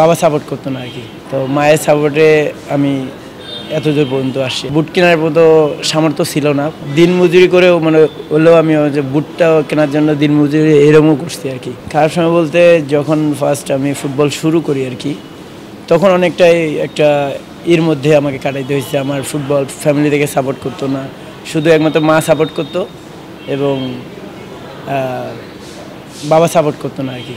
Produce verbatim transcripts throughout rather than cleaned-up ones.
বাবা সাপোর্ট করতে না কি তো মায়ের সাপোর্টে আমি এত দূর পর্যন্ত আসি বুট কেনার মতো সামর্থ্য ছিল না দিনমজুরি করে মানে হলো আমি যে বুটটা কেনার জন্য দিনমজুরি এরকমও করতে আর কি খারাপ সময় বলতে যখন ফার্স্ট আমি ফুটবল শুরু করি আর কি তখন অনেকটাই একটা এর মধ্যে আমাকে কাটাইতে হয়েছে আমার ফুটবল ফ্যামিলি থেকে সাপোর্ট করতে না শুধু একমাত্র মা সাপোর্ট করতে এবং বাবা সাপোর্ট করতে না আর কি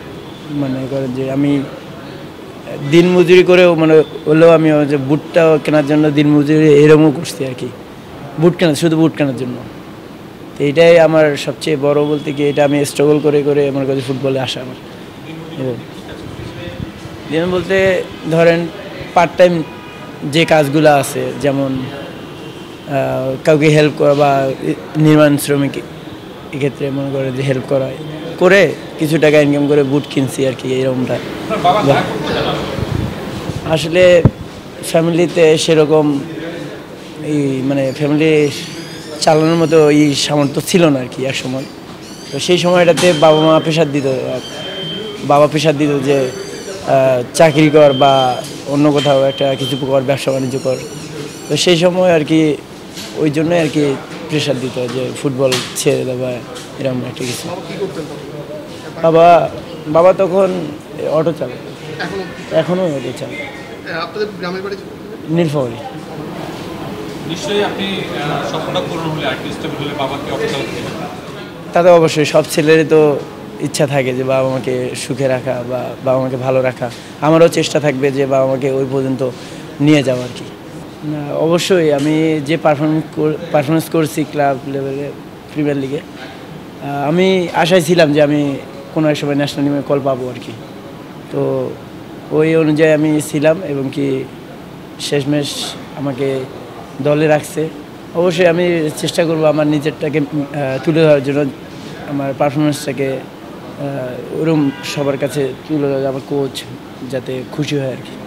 মানে যে আমি দিনমজুরি করে মানে হলো আমি যে বুটটা কেনার জন্য দিনমজুরি এরকমও করছি আর কি বুট কেনা শুধু বুট কেনার জন্য তো এটাই আমার সবচেয়ে বড় বলতে কি এটা আমি স্ট্রাগল করে করে আমার কাছে ফুটবলে আসা আমার দিন বলতে ধরেন পার্ট টাইম যে কাজগুলো আছে যেমন কাউকে হেল্প করা বা নির্মাণ শ্রমিক এক্ষেত্রে মনে করে যে হেল্প করা হয় করে কিছু টাকা ইনকাম করে বুট কিনছি আর কি এইরকমটা আসলে ফ্যামিলিতে সেরকম এই মানে ফ্যামিলি চালানোর মতো এই সামর্থ্য ছিল না আর কি এক সময় তো সেই সময়টাতে বাবা মা প্রেশার দিত বাবা প্রেশার দিত যে চাকরি কর বা অন্য কোথাও একটা কিছু কর ব্যবসা বাণিজ্য কর তো সেই সময় আর কি ওই জন্যই আর কি প্রেশার দিত যে ফুটবল ছেড়ে দেওয়া এরকম একটা কিছু বাবা বাবা তখন অটো চালায় এখনও অটো চালায় নীলফামারী তাতে অবশ্যই সব ছেলেরই তো ইচ্ছা থাকে যে বাবা মাকে সুখে রাখা বা বাবা মাকে ভালো রাখা আমারও চেষ্টা থাকবে যে বাবা মাকে ওই পর্যন্ত নিয়ে যাওয়া আর কি না অবশ্যই আমি যে পারফরমেন্স পারফরমেন্স করছি ক্লাব লেভেলে প্রিমিয়ার লিগে আমি আশায় ছিলাম যে আমি কোনো এক সময় ন্যাশনাল টিমে কল পাবো আর কি তো ওই অনুযায়ী আমি ছিলাম এবং কি শেষমেশ আমাকে দলে রাখছে অবশ্যই আমি চেষ্টা করব আমার নিজেরটাকে তুলে ধরার জন্য আমার পারফরমেন্সটাকে ওরম সবার কাছে তুলে ধরা আমার কোচ যাতে খুশি হয় আর কি।